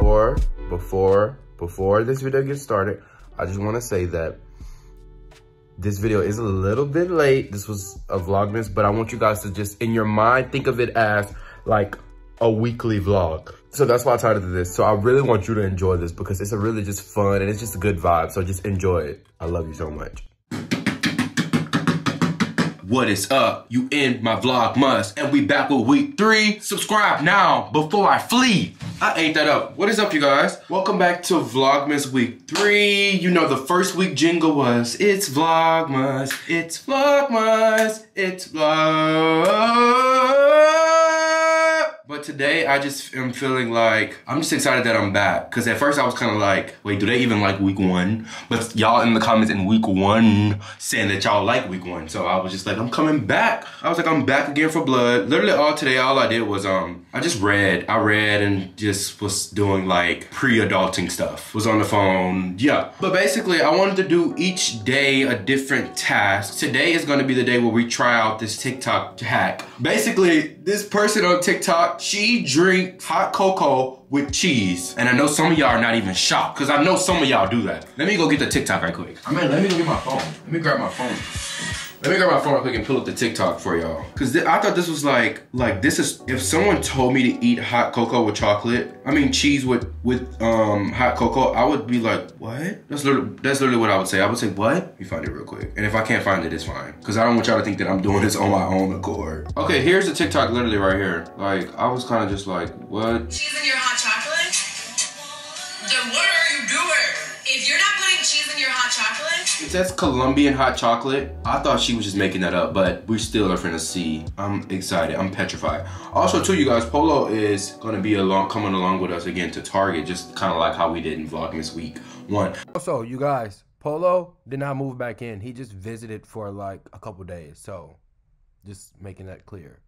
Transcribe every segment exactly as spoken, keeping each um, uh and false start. Or before before this video gets started, I just want to say that this video is a little bit late. This was a Vlogmas, but I want you guys to just, in your mind, think of it as like a weekly vlog. So that's why I titled this. So I really want you to enjoy this because it's a really just fun and it's just a good vibe. So just enjoy it. I love you so much. What is up? You in my Vlogmas, and we back with week three. Subscribe now before I flee. I ate that up. What is up, you guys? Welcome back to Vlogmas week three. You know the first week jingle was, it's Vlogmas, it's Vlogmas, it's Vlog. But today I just am feeling like, I'm just excited that I'm back. Cause at first I was kind of like, wait, do they even like week one? But y'all in the comments in week one saying that y'all like week one. So I was just like, I'm coming back. I was like, I'm back again for blood. Literally all today, all I did was, um, I just read. I read and just was doing like pre-adulting stuff. Was on the phone, yeah. But basically I wanted to do each day a different task. Today is gonna be the day where we try out this TikTok hack. Basically, this person on TikTok, she drinks hot cocoa with cheese. And I know some of y'all are not even shocked because I know some of y'all do that. Let me go get the TikTok right quick. I mean, let me go get my phone. Let me grab my phone. Let me grab my phone right quick and pull up the TikTok for y'all. Because I thought this was like, like this is, if someone told me to eat hot cocoa with chocolate, I mean cheese with, with um, hot cocoa, I would be like, what? That's literally, that's literally what I would say. I would say, what? Let me find it real quick. And if I can't find it, it's fine. Because I don't want y'all to think that I'm doing this on my own accord. Okay, here's the TikTok literally right here. Like, I was kind of just like, what? Cheese in your hot chocolate? Then what are you doing? If you're not putting cheese in your hot chocolate? It says Colombian hot chocolate. I thought she was just making that up, but we still are finna see. I'm excited, I'm petrified. Also too, you guys, Polo is gonna be along, coming along with us again to Target, just kind of like how we did in Vlogmas week one. Also, you guys, Polo did not move back in. He just visited for like a couple days. So just making that clear.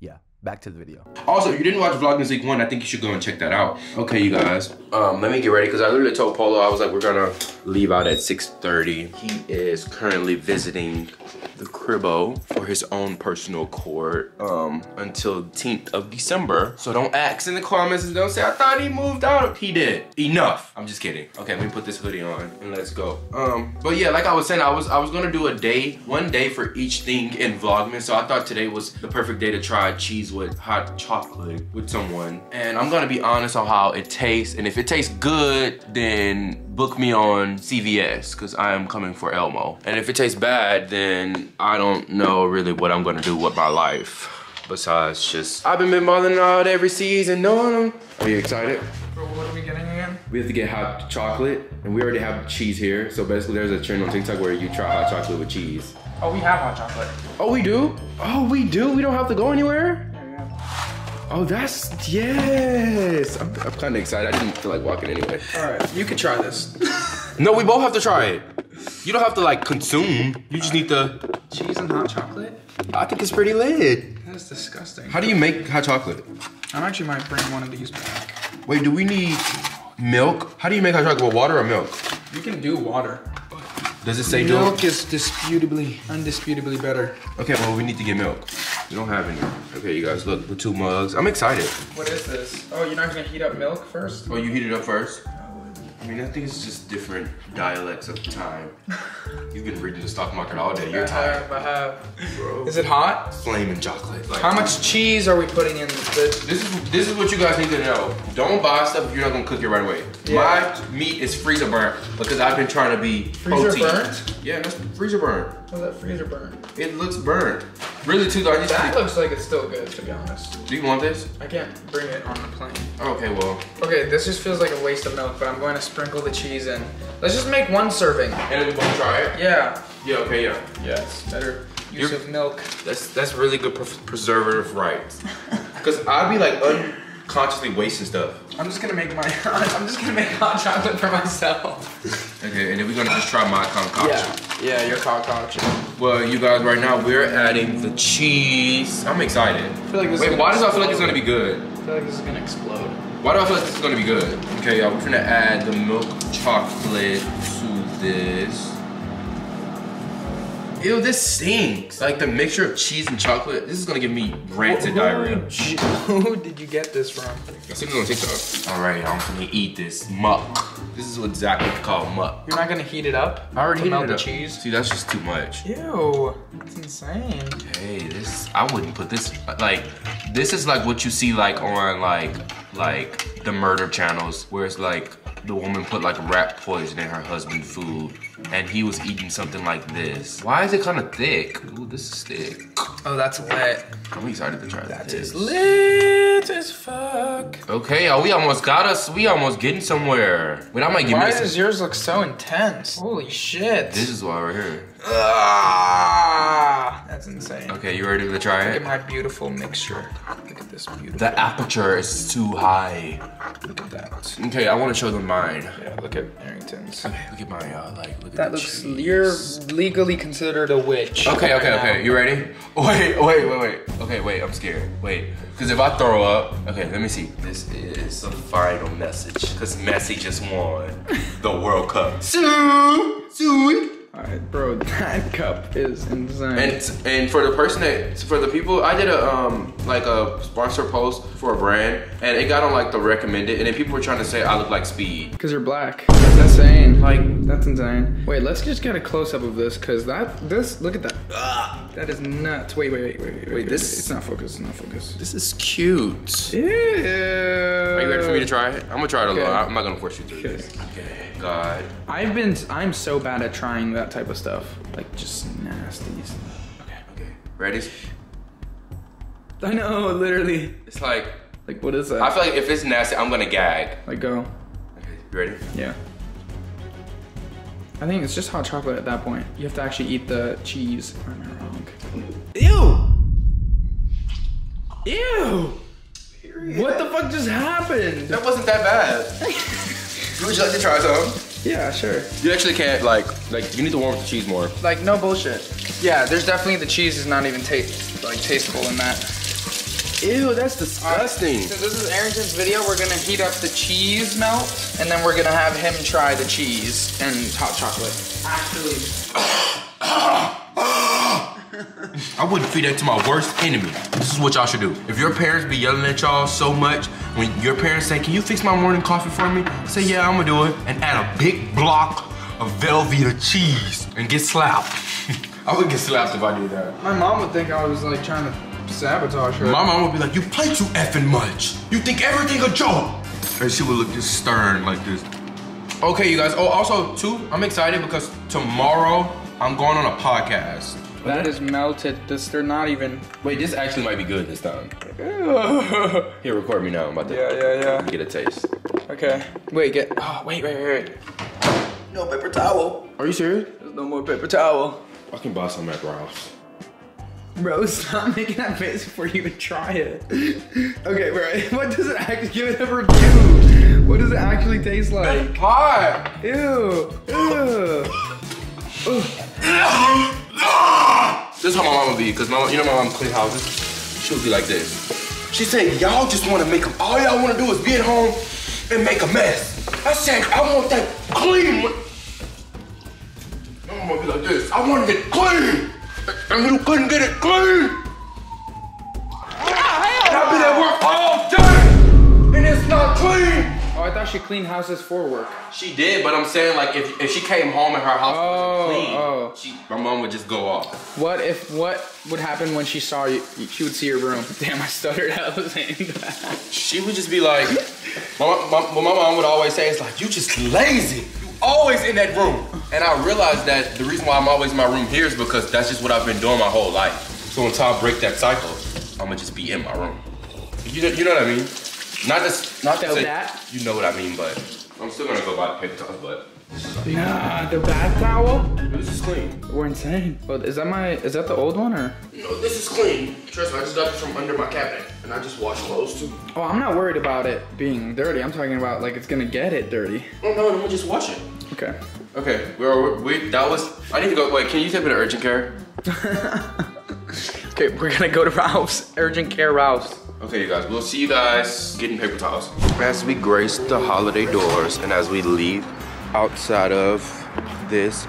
Yeah. Back to the video. Also, if you didn't watch Vlogmas Week one, I think you should go and check that out. Okay, you guys, um, let me get ready because I literally told Polo, I was like, we're gonna leave out at six thirty. He is currently visiting the cribbo for his own personal court um, until tenth of December. So don't ask in the comments and don't say, I thought he moved out. He did. Enough. I'm just kidding. Okay, let me put this hoodie on and let's go. Um, but yeah, like I was saying, I was I was gonna do a day, one day for each thing in Vlogmas. So I thought today was the perfect day to try cheese with hot chocolate with someone, and I'm gonna be honest on how it tastes, and if it tastes good, then book me on C V S because I am coming for Elmo, and if it tastes bad, then I don't know really what I'm gonna do with my life besides just I've been balling out every season. No, are you excited? Bro, what are we getting again? We have to get hot chocolate, and we already have cheese here. So basically there's a trend on TikTok where you try hot chocolate with cheese. Oh, we have hot chocolate. Oh, we do? Oh, we do? We don't have to go anywhere? Oh, that's, yes. I'm, I'm kind of excited. I didn't feel like walking anyway. All right, you can try this. No, we both have to try it. You don't have to like consume. You just need to. Cheese and hot chocolate? I think it's pretty lit. That is disgusting. How do you make hot chocolate? I actually might bring one of these back. Wait, do we need milk? How do you make hot chocolate, with water or milk? You can do water. Does it say milk? Milk is disputably, undisputably better. Okay, well, we need to get milk. We don't have any. Okay, you guys, look, the two mugs. I'm excited. What is this? Oh, you're not gonna heat up milk first? Oh, you heat it up first? I mean, I think it's just different dialects of time. You've been reading the stock market all day. You're I tired. Have, I have. Bro. Is it hot? Flaming chocolate. Like, how much cheese are we putting in this? This is this is what you guys need to know. Don't buy stuff if you're not gonna cook it right away. Yeah. My meat is freezer burnt because I've been trying to be freezer protein. Burnt? Yeah, that's freezer burnt. How's that freezer burnt? It looks burnt. Really too dark. That looks like it's still good, to be honest. Do you want this? I can't bring it on the plane. Okay, well. Okay, this just feels like a waste of milk, but I'm going to sprinkle the cheese in. Let's just make one serving. And then we both try it? Yeah. Yeah, okay, yeah. Yeah, it's better use You're, of milk. That's that's really good pre preservative rights. Because I'd be like unconsciously wasting stuff. I'm just gonna make my, I'm just gonna make hot chocolate for myself. Okay, and then we're gonna just try my concoction. Yeah, yeah, your concoction. Well, you guys, right now we're adding the cheese. I'm excited. I feel like this Wait, is why does I feel like it's gonna be good? I feel like this is gonna explode. Why do I feel like this is gonna be good? Okay, y'all, we're gonna add the milk chocolate to this. Ew, this stinks. Like the mixture of cheese and chocolate, this is gonna give me rancid who, diarrhea. Who did you get this from? I seen this on TikTok. All right, I'm gonna eat this muck. This is exactly what's called muck. You're not gonna heat it up? I already heated it up. Cheese? See, that's just too much. Ew, that's insane. Hey, this, I wouldn't put this, like, this is like what you see like on like, like the murder channels where it's like, the woman put like rat poison in her husband's food and he was eating something like this. Why is it kind of thick? Ooh, this is thick. Oh, that's wet. I'm excited to try that. That is lit as fuck. Okay, y'all, we almost got us. We almost getting somewhere. Wait, I might give me this. Why does yours look so intense? Holy shit. This is why we're here. Ah, that's insane. Okay, you ready to try it? Look at my beautiful mixture. Look at this beautiful. The aperture is too high. Look at that. Okay, I want to show them mine. Yeah, look at Arrington's. Okay, look at mine, y'all. Like, look at that. That looks. Cheese. You're legally considered a witch. Okay, okay, right okay. Now. You ready? Wait, wait, wait, wait. Okay, wait. I'm scared. Wait, because if I throw up, okay, let me see. This is the final message. Because Messi just won the World Cup. Soon, soon. Alright, bro, that cup is insane. And and for the person that for the people, I did a um like a sponsor post for a brand, and it got on like the recommended, and then people were trying to say I look like Speed because you're black. That's insane. Like that's insane. Wait, let's just get a close up of this because that this look at that. Ugh, that is nuts. Wait, wait, wait, wait, wait. Wait, this wait, it's not focused. It's not focused. This is cute. Yeah. Are you ready for me to try it? I'm gonna try it a okay. little. I'm not gonna force you to. Okay. This. Okay. God. I've been. I'm so bad at trying that type of stuff, like just nasties. Okay, okay. Ready? I know, literally. It's like, like what is that? I feel like if it's nasty, I'm gonna gag. Like go. Okay, you ready? Yeah. I think it's just hot chocolate at that point. You have to actually eat the cheese. Or am I wrong? Ew. Ew. Period. What the fuck just happened? That wasn't that bad. Would you like to try some? Yeah, sure. You actually can't like, like you need to warm up the cheese more. Like no bullshit. Yeah, there's definitely the cheese is not even taste like tasteful in that. Ew, that's disgusting. Right, so this is Arrington's video. We're gonna heat up the cheese melt, and then we're gonna have him try the cheese and hot chocolate. Actually, I wouldn't feed that to my worst enemy. This is what y'all should do. If your parents be yelling at y'all so much. When your parents say, can you fix my morning coffee for me? Say, yeah, I'm gonna do it. And add a big block of Velveeta cheese and get slapped. I would get slapped if I did that. My mom would think I was like trying to sabotage her. My mom would be like, you play too effing much. You think everything a joke. And she would look just stern like this. Okay, you guys. Oh, also too, I'm excited because tomorrow I'm going on a podcast. That is melted. This, they're not even. Wait, this actually might be good this time. Here, record me now. I'm about to yeah, yeah, yeah. get a taste. Okay. Wait, get. Oh, wait, wait, wait, wait. No paper towel. Are you serious? There's no more paper towel. I can buy some at Ralph's. Bro, stop making that face before you even try it. Okay, bro. What does it actually give it a review? What does it actually taste like? Hot. Ew. Ew. This is how my mom would be, because you know my mom clean houses? She would be like this. She said, y'all just want to make them, all y'all want to do is be at home and make a mess. I said, I want that clean. My mom would be like this. I wanted it clean. And you couldn't get it clean. And I've been at work all day, and it's not clean. Oh, I thought she cleaned houses for work. She did, but I'm saying like if, if she came home and her house oh, wasn't clean, oh. she, my mom would just go off. What if, what would happen when she saw you, she would see your room. Damn, I stuttered out saying that. She would just be like, my, my, what my mom would always say is like, you just lazy. You always in that room. And I realized that the reason why I'm always in my room here is because that's just what I've been doing my whole life. So until I break that cycle, I'm gonna just be in my room. You know, you know what I mean? Not just, not so to say, that. You know what I mean, but I'm still gonna go buy the paper towel, but. Nah, the bath towel? This is clean. We're insane. But is that my, is that the old one or? No, this is clean. Trust me, I just got this from under my cabinet and I just washed clothes too. Oh, I'm not worried about it being dirty. I'm talking about like it's gonna get it dirty. Oh no, I'm gonna just wash it. Okay. Okay, we're, we, that was, I need to go, wait, can you take me to urgent care? Okay, we're gonna go to Ralph's, urgent care Ralph's. Okay, you guys, we'll see you guys getting paper towels. As we grace the holiday doors and as we leave outside of this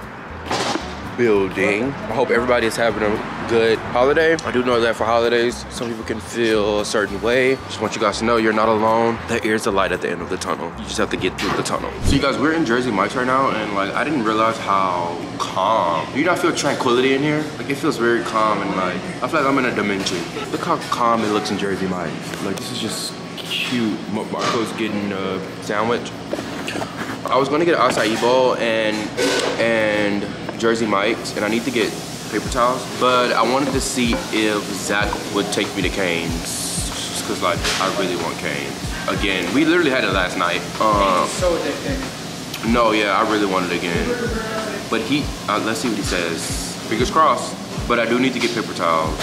building, I hope everybody is having a good holiday. I do know that for holidays, some people can feel a certain way. Just want you guys to know you're not alone. There is a light at the end of the tunnel. You just have to get through the tunnel. So you guys, we're in Jersey Mike's right now, and like, I didn't realize how calm. You don't feel tranquility in here? Like, it feels very calm, and like, I feel like I'm in a dimension. Look how calm it looks in Jersey Mike's. Like, this is just cute. Marco's getting a sandwich. I was gonna get an acai bowl and and Jersey Mike's, and I need to get paper towels, but I wanted to see if Zach would take me to Canes, just cause like, I really want Canes. Again, we literally had it last night. Um, it's so addicting. No, yeah, I really want it again. But he, uh, let's see what he says. Fingers crossed. But I do need to get paper towels.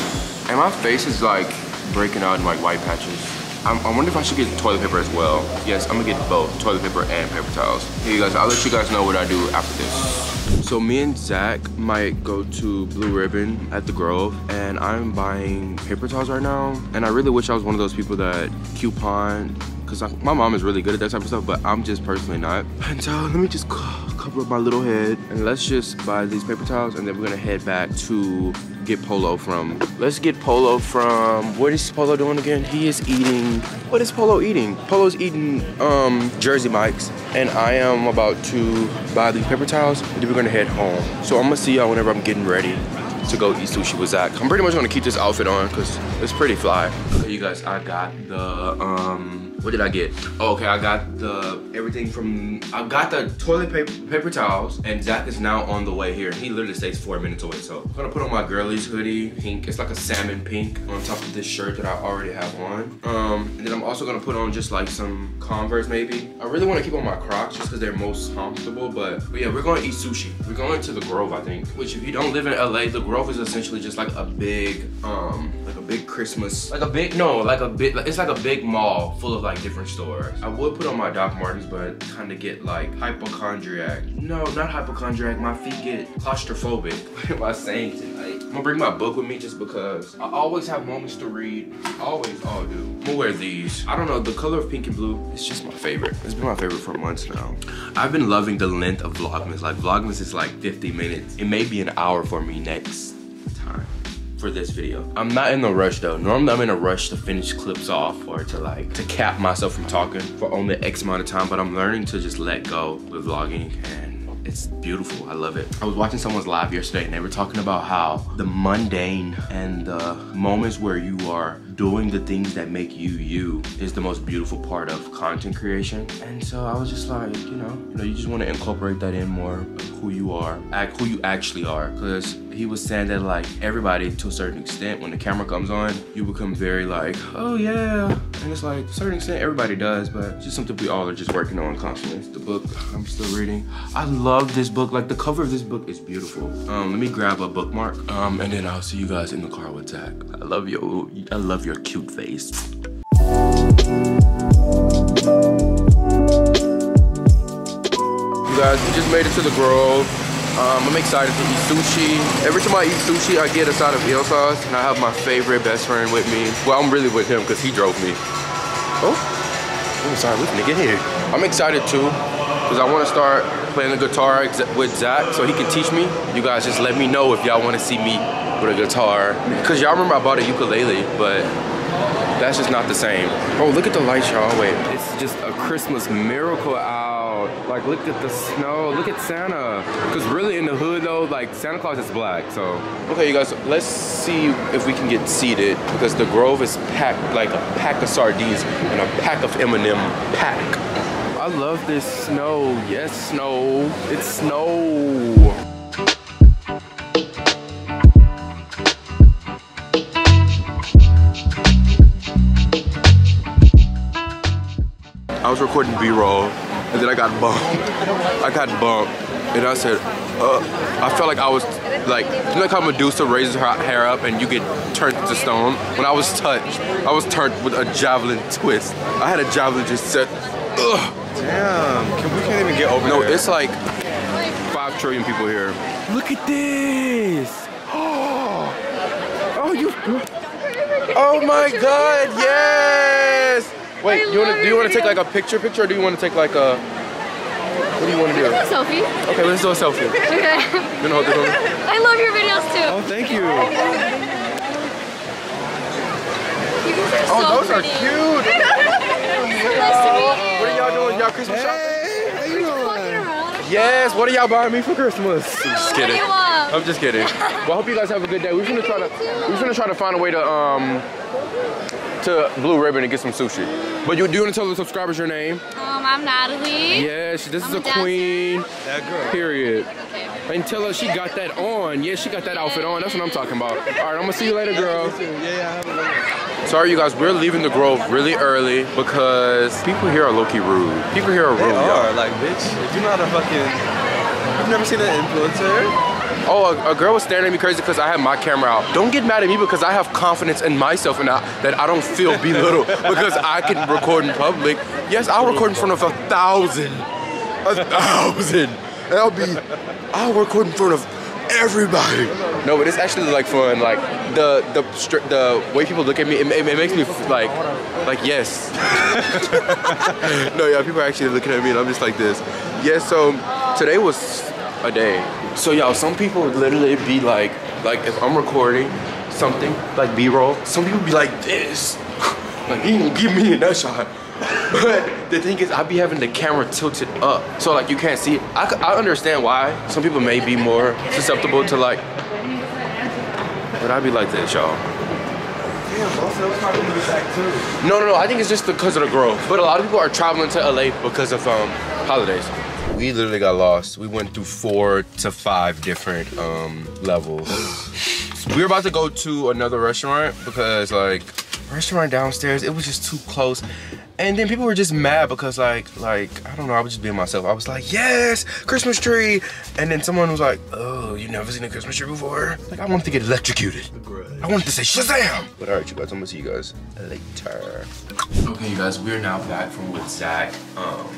And my face is like breaking out in like white patches. I wonder if I should get toilet paper as well. Yes, I'm gonna get both toilet paper and paper towels. Hey, you guys, I'll let you guys know what I do after this. So me and Zach might go to Blue Ribbon at The Grove, and I'm buying paper towels right now. And I really wish I was one of those people that coupon, because my mom is really good at that type of stuff, but I'm just personally not. And so let me just cover up my little head, and let's just buy these paper towels, and then we're gonna head back to get Polo from. Let's get Polo from, what is Polo doing again? He is eating, what is Polo eating? Polo's eating um, Jersey Mike's, and I am about to buy these paper towels, and then we're gonna head home. So I'm gonna see y'all whenever I'm getting ready to go eat sushi with Zach. I'm pretty much gonna keep this outfit on because it's pretty fly. Okay, you guys, I got the, um, what did I get? Oh, okay, I got the, everything from, I got the toilet paper, paper towels, and Zach is now on the way here. He literally stays four minutes away, so I'm gonna put on my girlies hoodie, pink. It's like a salmon pink on top of this shirt that I already have on. Um, and then I'm also gonna put on just like some Converse maybe. I really wanna keep on my Crocs just cause they're most comfortable, but, but yeah, we're gonna eat sushi. We're going to The Grove, I think, which if you don't live in L A, The Grove Grove is essentially just like a big, um, like a big Christmas, like a big, no, like a big, like, it's like a big mall full of like different stores. I would put on my Doc Martens, but kind of get like hypochondriac. No, not hypochondriac. My feet get claustrophobic. What am I saying tonight? I'm gonna bring my book with me just because I always have moments to read. Always, all do. I'm gonna wear these. I don't know, the color of pink and blue, it's just my favorite. It's been my favorite for months now. I've been loving the length of Vlogmas. Like Vlogmas is like fifty minutes. It may be an hour for me next time for this video. I'm not in a rush though. Normally I'm in a rush to finish clips off or to like to cap myself from talking for only X amount of time, but I'm learning to just let go with vlogging, and it's beautiful. I love it. I was watching someone's live yesterday and they were talking about how the mundane and the moments where you are doing the things that make you you is the most beautiful part of content creation. And so I was just like, you know, you know, you just want to incorporate that in more of who you are, act who you actually are. Because he was saying that like everybody to a certain extent, when the camera comes on, you become very like, oh yeah. And it's like, to a certain extent, everybody does, but it's just something we all are just working on constantly. It's the book I'm still reading. I love this book. Like the cover of this book is beautiful. Um, let me grab a bookmark um, and then I'll see you guys in the car with Zach. I love you, I love your cute face. You guys, we just made it to The Grove. Um, I'm excited to eat sushi. Every time I eat sushi, I get a side of eel sauce, and I have my favorite best friend with me. Well, I'm really with him because he drove me. Oh, I'm sorry, we can get here. I'm excited too, because I want to start playing the guitar with Zach so he can teach me. You guys just let me know if y'all want to see me with a guitar, because y'all remember I bought a ukulele, but that's just not the same. Oh, look at the lights, y'all. Wait, it's just a Christmas miracle out. Like, look at the snow, look at Santa. Because really in the hood though, like Santa Claus is black, so. Okay, you guys, let's see if we can get seated, because The Grove is packed like a pack of sardines and a pack of M and M pack. I love this snow. Yes, snow. It's snow. I was recording B-roll, and then I got bumped. I got bumped, and I said, uh, I felt like I was, like, you know how Medusa raises her hair up and you get turned to stone? When I was touched, I was turned with a javelin twist. I had a javelin just set, ugh. Damn, can, we can't even get over no, there. No, it's like five trillion people here. Look at this. Oh. Oh my God, yes! Wait, you wanna, do you want to take like a picture picture or do you want to take like a... What do you want to do? Let's do a selfie. Okay, let's do a selfie. Okay. Then hold this one. I love your videos too. Oh, thank you. You guys are so oh, those pretty. Are cute. Nice to meet you. What are y'all doing? Y'all Christmas hey, shopping? How you doing? Yes, what are y'all buying me for Christmas? I'm just kidding. I'm just kidding. Well, I hope you guys have a good day. We're gonna try to we're gonna try to find a way to um to Blue Ribbon and get some sushi. But you do want to tell the subscribers your name? Um, I'm Natalie. Yes, this I'm is a dancer. Queen. That girl. Period. Okay. And tell her she got that on. Yeah, she got that yeah. outfit on. That's what I'm talking about. All right, I'm gonna see you later, girl. Yeah, yeah. Sorry, you guys. We're leaving the Grove really early because people here are low-key rude. People here are rude. They are like, bitch. If you're not a fucking, you've never seen an influencer. Oh, a, a girl was staring at me crazy because I had my camera out. Don't get mad at me because I have confidence in myself and I, that I don't feel belittled because I can record in public. Yes, I'll record in front of a thousand. A thousand. And I'll be, I'll record in front of everybody. No, but it's actually like fun. Like the the the way people look at me, it, it, it makes me like, like yes. No, yeah, people are actually looking at me and I'm just like this. Yeah, so today was a day. So y'all, some people would literally be like, like if I'm recording something, like B-roll, some people be like this. Like, he didn't give me that shot. But the thing is, I be having the camera tilted up. So like, you can't see it. I, I understand why. Some people may be more susceptible to like, but I be like this, y'all. Damn, both of those probably be back too. No, no, no, I think it's just because of the Grove. But a lot of people are traveling to L A because of um, holidays. We literally got lost. We went through four to five different um, levels. We were about to go to another restaurant because like, restaurant downstairs, it was just too close. And then people were just mad because like, like I don't know, I was just being myself. I was like, yes, Christmas tree. And then someone was like, oh, you never seen a Christmas tree before? Like, I wanted to get electrocuted. I wanted to say Shazam. But all right, you guys, I'm gonna see you guys later. Okay, you guys, we're now back from with Zach. Um,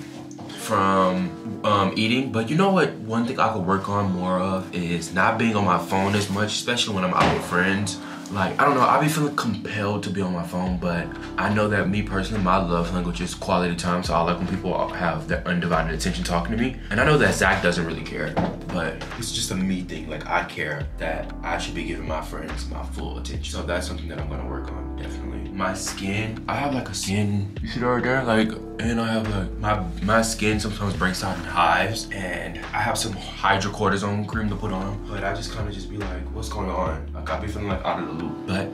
from um, eating, but you know what? One thing I could work on more of is not being on my phone as much, especially when I'm out with friends. Like, I don't know, I be feeling compelled to be on my phone, but I know that me personally, my love language is quality time, so I like when people have their undivided attention talking to me. And I know that Zach doesn't really care, but it's just a me thing. Like, I care that I should be giving my friends my full attention. So that's something that I'm gonna work on, definitely. My skin, I have like a skin, you see right there? Like, and I have like, my, my skin sometimes breaks out in hives, and I have some hydrocortisone cream to put on, but I just kinda just be like, what's going on? Like, I be feeling like out of the loop. But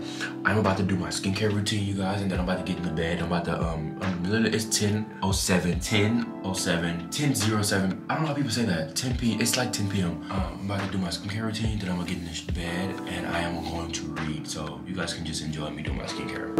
I'm about to do my skincare routine, you guys, and then I'm about to get in the bed. I'm about to, um, um it's ten oh seven, ten oh seven, ten oh seven. I don't know how people say that, ten p, it's like ten p m Um, I'm about to do my skincare routine, then I'm gonna get in this bed, and I am going to read, so you guys can just enjoy me doing my skincare.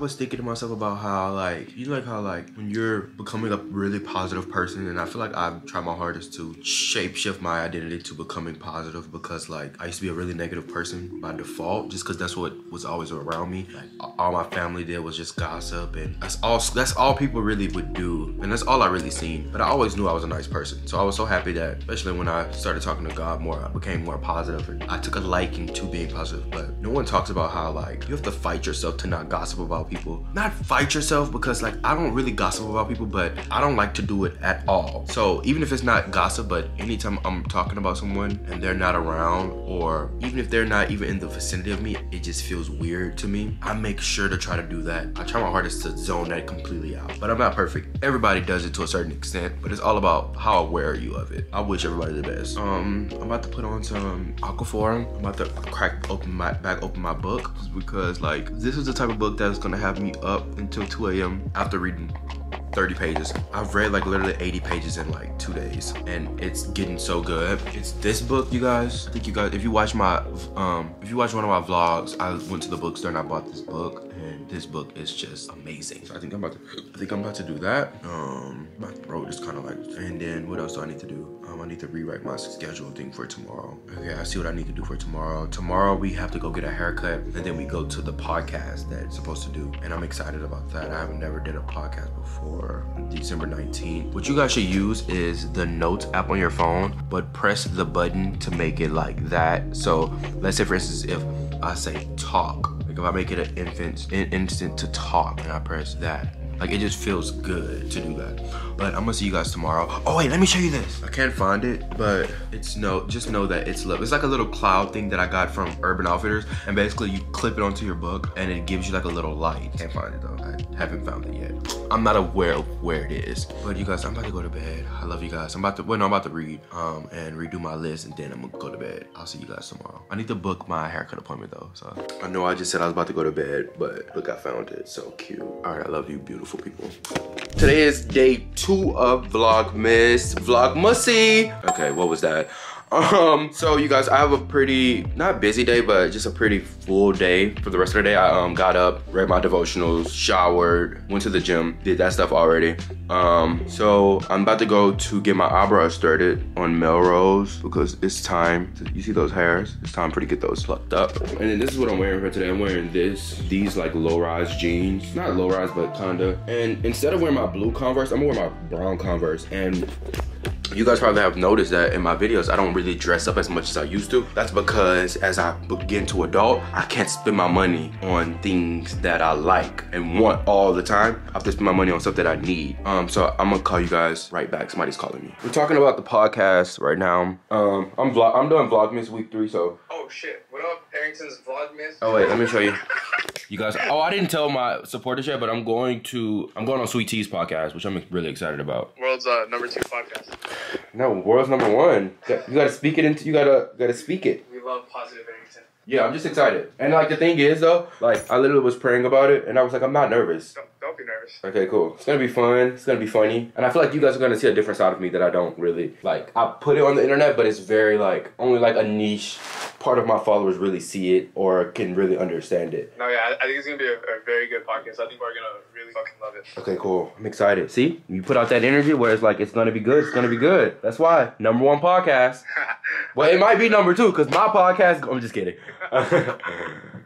Was thinking to myself about how like you like how like when you're becoming a really positive person, and I feel like I've tried my hardest to shape shift my identity to becoming positive, because like I used to be a really negative person by default just because that's what was always around me. Like, all my family did was just gossip, and that's all that's all people really would do, and that's all I really seen. But I always knew I was a nice person, so I was so happy that especially when I started talking to God more, I became more positive, and I took a liking to being positive. But no one talks about how like you have to fight yourself to not gossip about people. People. Not fight yourself, because like I don't really gossip about people, but I don't like to do it at all. So even if it's not gossip, but anytime I'm talking about someone and they're not around, or even if they're not even in the vicinity of me, it just feels weird to me. I make sure to try to do that. I try my hardest to zone that completely out, but I'm not perfect. Everybody does it to a certain extent, but it's all about how aware are you of it. I wish everybody the best. Um, I'm about to put on some Aquaphor. I'm about to crack open my back open my book, because like this is the type of book that's gonna have me up until two a m after reading thirty pages. I've read like literally eighty pages in like two days and it's getting so good. It's this book, you guys. I think you guys, if you watch my, um, if you watch one of my vlogs, I went to the bookstore and I bought this book and this book is just amazing. So I think I'm about to, I think I'm about to do that. Um, my throat is kind of like, and then what else do I need to do? Um, I need to rewrite my schedule thing for tomorrow. Okay, I see what I need to do for tomorrow. Tomorrow we have to go get a haircut and then we go to the podcast that it's supposed to do. And I'm excited about that. I haven't never did a podcast before. December nineteenth. What you guys should use is the Notes app on your phone, but press the button to make it like that. So let's say for instance, if I say talk, like if I make it an infant, an instant to talk and I press that, like it just feels good to do that. But I'm gonna see you guys tomorrow. Oh wait, let me show you this. I can't find it, but it's no, just know that it's love. It's like a little cloud thing that I got from Urban Outfitters. And basically you clip it onto your book and it gives you like a little light. Can't find it though, I haven't found it yet. I'm not aware of where it is. But you guys, I'm about to go to bed. I love you guys. I'm about to, well no, I'm about to read um, and redo my list and then I'm gonna go to bed. I'll see you guys tomorrow. I need to book my haircut appointment though, so. I know I just said I was about to go to bed, but look, I found it, so cute. All right, I love you, beautiful. Beautiful people. Today is day two of Vlogmas. Vlogmussy. Okay, what was that? Um, so you guys, I have a pretty, not busy day, but just a pretty full day for the rest of the day. I um, got up, read my devotionals, showered, went to the gym, did that stuff already. Um, so I'm about to go to get my eyebrows started on Melrose because it's time, to, you see those hairs? It's time for to get those plucked up. And then this is what I'm wearing for today. I'm wearing this, these like low-rise jeans. Not low-rise, but kinda. And instead of wearing my blue Converse, I'm gonna wear my brown Converse. And you guys probably have noticed that in my videos, I don't really dress up as much as I used to. That's because as I begin to adult, I can't spend my money on things that I like and want all the time. I have to spend my money on stuff that I need. Um, so I'm gonna call you guys right back. Somebody's calling me. We're talking about the podcast right now. Um, I'm vlog. I'm doing Vlogmas week three. So. Oh shit! What up, Arrington's Vlogmas? Oh wait, let me show you. You guys. Oh, I didn't tell my supporters yet, but I'm going to. I'm going on Sweet Tea's podcast, which I'm really excited about. World's uh, number two podcast. No, world's number one. You gotta speak it into. You gotta gotta speak it. We love positive Arrington. Yeah, I'm just excited. And like the thing is though, like I literally was praying about it, and I was like, I'm not nervous. Don't, don't be nervous. Okay, cool. It's gonna be fun. It's gonna be funny. And I feel like you guys are gonna see a different side of me that I don't really like. I put it on the internet, but it's very like only like a niche part of my followers really see it or can really understand it. No, yeah, I think it's gonna be a, a very good podcast. I think we're gonna really fucking love it. Okay, cool. I'm excited. See, you put out that energy where it's like it's gonna be good. It's gonna be good. That's why number one podcast. Well, it might be number two because my podcast. I'm just kidding.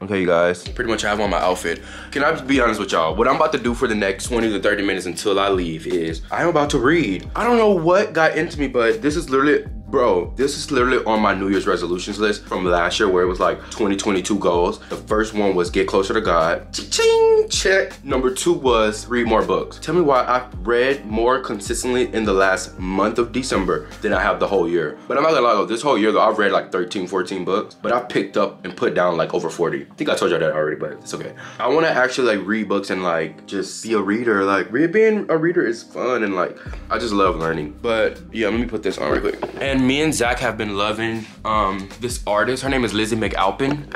Okay, you guys, pretty much I have on my outfit. Can I be honest with y'all? What I'm about to do for the next twenty to thirty minutes until I leave is I'm about to read. I don't know what got into me, but this is literally, bro, this is literally on my New Year's resolutions list from last year where it was like twenty twenty-two goals. The first one was get closer to God. Cha-ching, check. Number two was read more books. Tell me why I've read more consistently in the last month of December than I have the whole year. But I'm not gonna lie though, this whole year though, I've read like thirteen, fourteen books, but I picked up and put down like over forty. I think I told y'all that already, but it's okay. I wanna actually like read books and like just be a reader. Like being a reader is fun and like, I just love learning. But yeah, let me put this on right quick. And And me and Zach have been loving um, this artist. Her name is Lizzy McAlpine.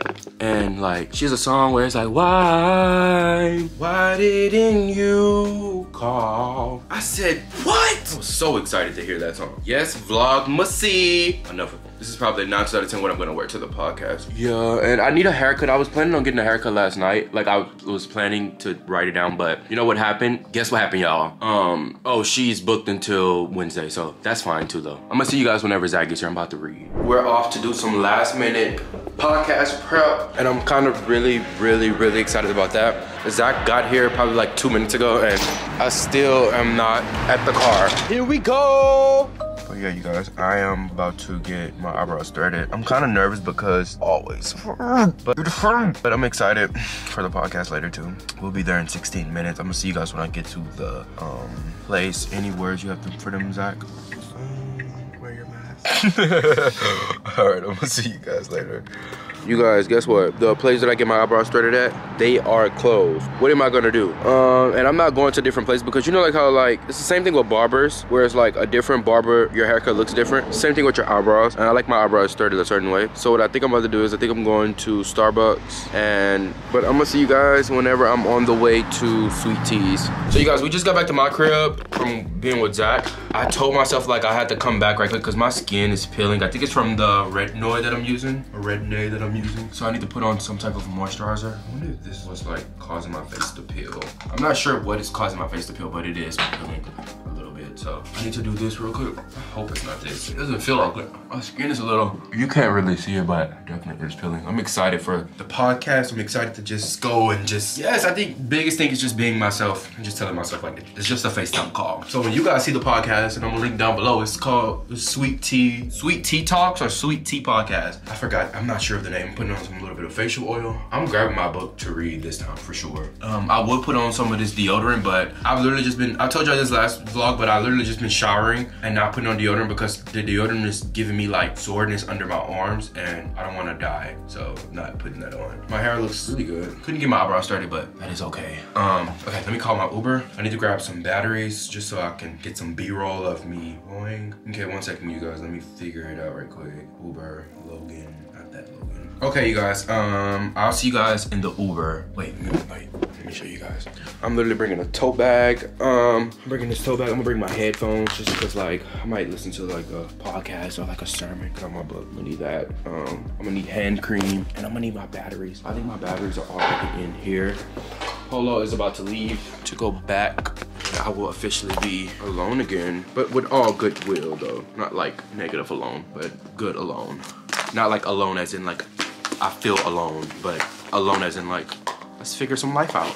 And like, she has a song where it's like, why, why didn't you call? I said, what? I was so excited to hear that song. Yes, Vlogmas-y. Enough of them. This is probably nine out of ten what I'm gonna wear to the podcast. Yeah, and I need a haircut. I was planning on getting a haircut last night. Like I was planning to write it down, but you know what happened? Guess what happened, y'all? Um, oh, she's booked until Wednesday, so that's fine too though. I'm gonna see you guys whenever Zach gets here. I'm about to read. We're off to do some last minute podcast prep, and I'm kind of really, really, really excited about that. Zach got here probably like two minutes ago, and I still am not at the car. Here we go. But yeah, you guys, I am about to get my eyebrows started. I'm kind of nervous because always, but but I'm excited for the podcast later too. We'll be there in sixteen minutes. I'm gonna see you guys when I get to the um, place. Any words you have to, for them, Zach? Um, wear your mask. All right, I'm gonna see you guys later. You guys, guess what? The place that I get my eyebrows threaded at, they are closed. What am I gonna do? Um, and I'm not going to different places because you know like how like, it's the same thing with barbers, where it's like a different barber, your haircut looks different. Same thing with your eyebrows. And I like my eyebrows threaded a certain way. So what I think I'm about to do is I think I'm going to Starbucks, and but I'm gonna see you guys whenever I'm on the way to Sweet Tea's. So you guys, we just got back to my crib from being with Zach. I told myself like I had to come back right quick because my skin is peeling. I think it's from the Retin-A that I'm using, a Retin-A that I'm using. So I need to put on some type of moisturizer. I wonder if this is what's like causing my face to peel. I'm not sure what is causing my face to peel, but it is peeling a little bit. So I need to do this real quick. I hope it's not this. It doesn't feel like it. My skin is a little, you can't really see it, but definitely is peeling. I'm excited for the podcast. I'm excited to just go and just, yes, I think biggest thing is just being myself and just telling myself like, it's just a FaceTime call. So when you guys see the podcast, and I'm gonna link down below, it's called Sweet Tea, Sweet Tea Talks or Sweet Tea Podcast. I forgot, I'm not sure of the name. I'm putting on some little bit of facial oil. I'm grabbing my book to read this time for sure. Um, I would put on some of this deodorant, but I've literally just been, I told y'all this last vlog, but I literally just been showering and not putting on deodorant because the deodorant is giving me like soreness under my arms and I don't want to die, so not putting that on. My hair looks really good. Couldn't get my eyebrows started, but that is okay. Um, okay, let me call my Uber. I need to grab some batteries just so I can get some B-roll of me going. Okay, one second, you guys. Let me figure it out right quick. Uber, Logan, not that Logan. Okay, you guys, um, I'll see you guys in the Uber. Wait, wait, let me show you guys. I'm literally bringing a tote bag. Um, I'm bringing this tote bag. I'm gonna bring my headphones just because like, I might listen to like a podcast or like a sermon. Got my book, I'm gonna need that. Um, I'm gonna need hand cream and I'm gonna need my batteries. I think my batteries are already in here. Polo is about to leave to go back. I will officially be alone again, but with all goodwill though. Not like negative alone, but good alone. Not like alone as in like, I feel alone, but alone as in like, let's figure some life out.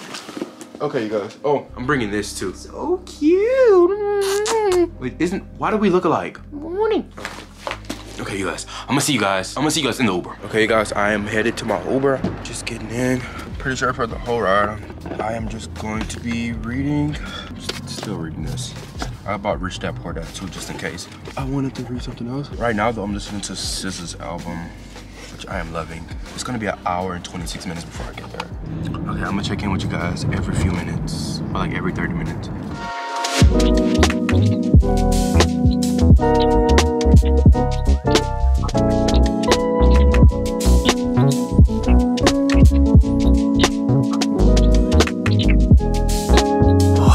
Okay, you guys. Oh, I'm bringing this too. So cute. Wait, isn't, why do we look alike? Morning. Okay, you guys, I'm gonna see you guys. I'm gonna see you guys in the Uber. Okay, you guys, I am headed to my Uber. Just getting in. Pretty sure for the whole ride, I am just going to be reading. Still reading this. I bought Rich Dad Poor Dad too, just in case. I wanted to read something else. Right now though, I'm listening to SZA's album, which I am loving. It's gonna be an hour and twenty-six minutes before I get there. Okay, I'm gonna check in with you guys every few minutes, or like every thirty minutes.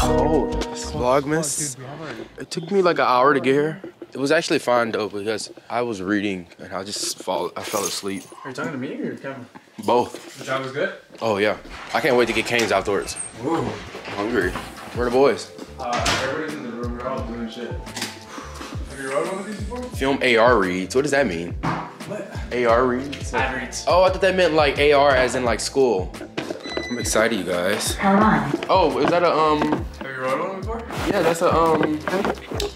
Oh, Vlogmas. It took me like an hour to get here. It was actually fine though because I was reading and I just fall, I fell asleep. Are you talking to me or your camera? Both. The job was good? Oh yeah. I can't wait to get Canes afterwards. Ooh. I'm hungry. Where are the boys? Uh, everybody's in the room. We're all doing shit. Have you read one of these before? Film A R reads. What does that mean? What? A R reads? Ad reads. Oh, I thought that meant like A R as in like school. I'm excited, you guys. Hold on. Oh, is that a, um. Have you read one before? Yeah, that's a, um.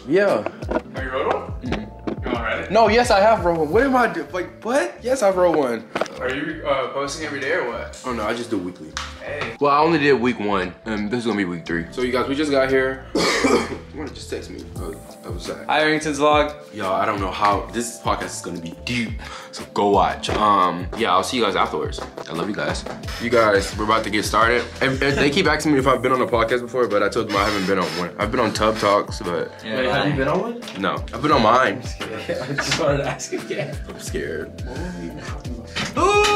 Yeah. Have you wrote one? Mm-hmm. You already? No, yes, I have wrote one. What am I doing? Like, what? Yes, I wrote one. Are you uh, posting every day or what? Oh no, I just do weekly. Hey. Well, I only did week one, and this is gonna be week three. So you guys, we just got here. You wanna just text me? Oh, that was that. Hi, Arrington's vlog. Yo, I don't know how, this podcast is gonna be deep, so go watch. Um, yeah, I'll see you guys afterwards. I love you guys. You guys, we're about to get started. And, and they keep asking me if I've been on a podcast before, but I told them I haven't been on one. I've been on Tub Talks, but. Yeah. Wait, have you been on one? No, I've been on mine. Yeah, I just wanted to ask again. I'm scared. Ooh!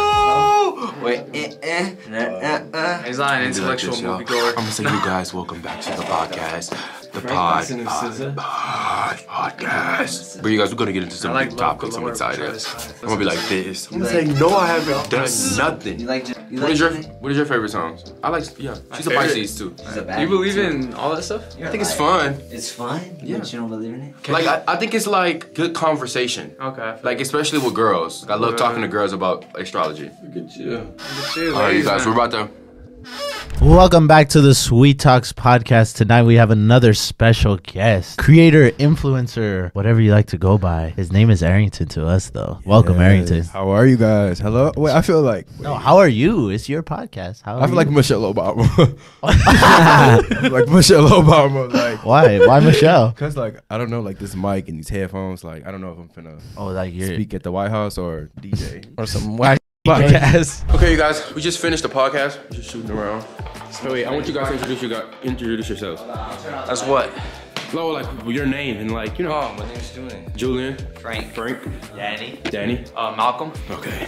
Wait, eh, eh, eh, eh. He's not an intellectual moviegoer. I'm gonna say, you guys, welcome back to the podcast. The pod, pod, pod, podcast. But you guys, we're gonna get into some big topics. I'm excited. I'm gonna be like this. I'm gonna say, no, I haven't done nothing. What is your, what is your favorite songs? I like, yeah. She's a Pisces too. Do you believe in all that stuff? I think it's fun. It's fun? Yeah. But you don't believe in it? Like, I, I think it's like good conversation. Okay. Like, especially with girls. I love talking to girls about astrology. Look at you. Look at you. All right, you guys, we're about to. Welcome back to the Sweet Talks podcast. Tonight we have another special guest, creator, influencer, whatever you like to go by. His name is Arrington to us, though. Yes. Welcome, Arrington. How are you guys? Hello. Wait, I feel like wait. no. How are you? It's your podcast. How are I feel you? Like Michelle Obama. Like Michelle Obama. Like why? Why Michelle? Cause like I don't know, like this mic and these headphones. Like I don't know if I'm finna oh like you're... speak at the White House or D J or some whack. podcast. Okay, you guys, we just finished the podcast. We're just shooting around. So wait, I want you guys to introduce you guys, introduce yourselves. That's what? No, like your name and like, you know. Oh, my name's Julian. Julian. Frank. Frank. Danny. Danny. Uh, Malcolm. Okay.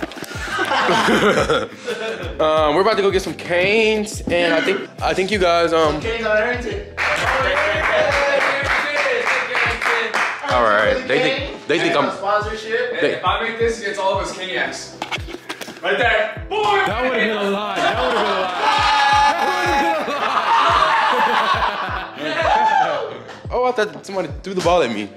um, we're about to go get some Canes, and I think I think you guys um. Canes on Arrington. All right, they think they think I'm. Sponsorship. If I make this, it's all of us Kenyans. Right there. Boy. That would have been a lie. That would have been a lie. Oh, I thought somebody threw the ball at me.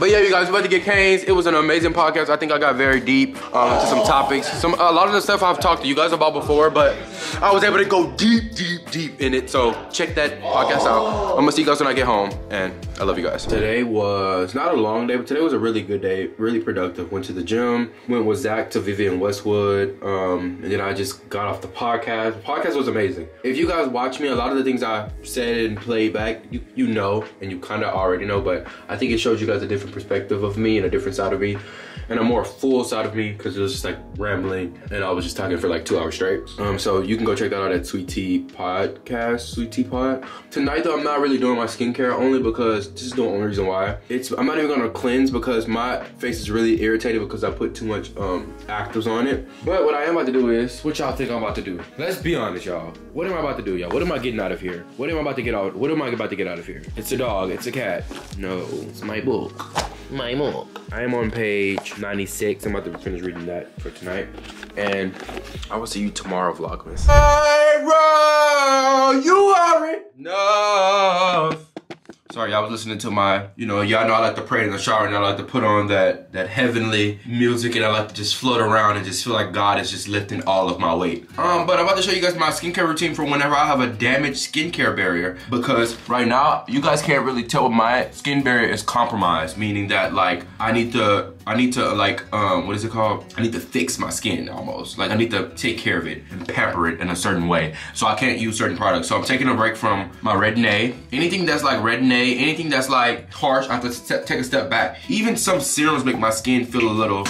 But yeah, you guys, we're about to get Canes. It was an amazing podcast. I think I got very deep um, to some topics. Some a lot of the stuff I've talked to you guys about before, but I was able to go deep, deep, deep in it. So check that podcast out. I'm gonna see you guys when I get home, and I love you guys. Today was not a long day, but today was a really good day, really productive. Went to the gym, went with Zach to Vivienne Westwood, um, and then I just got off the podcast. The podcast was amazing. If you guys watch me, a lot of the things I said and played back, you, you know, and you kind of already know, but I think it shows you guys a different perspective of me and a different side of me and a more full side of me, because it was just like rambling and I was just talking for like two hours straight. Um, so you can go check that out at Sweet Tea Podcast, Sweet Tea Pod. Tonight though, I'm not really doing my skincare, only because this is the only reason why. It's I'm not even gonna cleanse because my face is really irritated because I put too much um, actives on it. But what I am about to do is, what y'all think I'm about to do? Let's be honest, y'all. What am I about to do, y'all? What am I getting out of here? What am I about to get out? What am I about to get out of here? It's a dog, it's a cat. No, it's my book. My mom. I am on page ninety-six. I'm about to finish reading that for tonight. And I will see you tomorrow, Vlogmas. Hey, bro, you are enough. Sorry, I was listening to my, you know, y'all know I like to pray in the shower and I like to put on that that heavenly music and I like to just float around and just feel like God is just lifting all of my weight. Um, but I'm about to show you guys my skincare routine for whenever I have a damaged skincare barrier, because right now you guys can't really tell my skin barrier is compromised, meaning that like I need to I need to like, um, what is it called? I need to fix my skin almost. Like I need to take care of it and pamper it in a certain way. So I can't use certain products. So I'm taking a break from my Retin-A. Anything that's like Retin-A, anything that's like harsh, I have to take a step back. Even some serums make my skin feel a little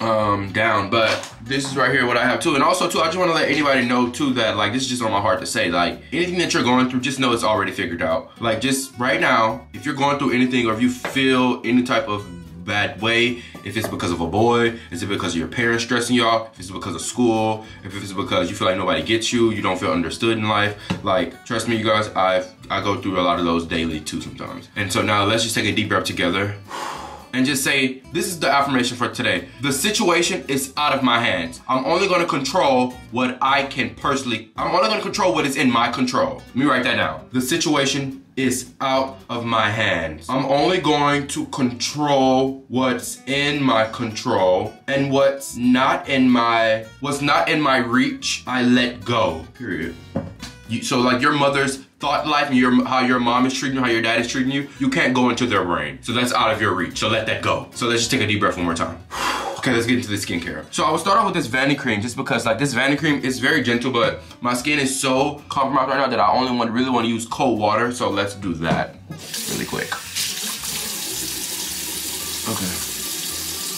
um, down, but this is right here what I have too. And also too, I just wanna let anybody know too that like, this is just on my heart to say, like anything that you're going through, just know it's already figured out. Like just right now, if you're going through anything or if you feel any type of bad way, if it's because of a boy, is it because of your parents stressing y'all, if it's because of school, if it's because you feel like nobody gets you, you don't feel understood in life, like trust me you guys, I've I go through a lot of those daily too sometimes. And so now let's just take a deep breath together and just say, this is the affirmation for today. The situation is out of my hands. I'm only gonna control what I can personally, I'm only gonna control what is in my control. Let me write that down. The situation is out of my hands. I'm only going to control what's in my control, and what's not in my, what's not in my reach, I let go, period. You, so like your mother's thought life and your, how your mom is treating you, how your dad is treating you, you can't go into their brain. So that's out of your reach, so let that go. So let's just take a deep breath one more time. Okay, let's get into the skincare. So I will start off with this Vanity Cream, just because like this Vanity Cream is very gentle, but my skin is so compromised right now that I only want, really want to use cold water, so let's do that really quick. Okay.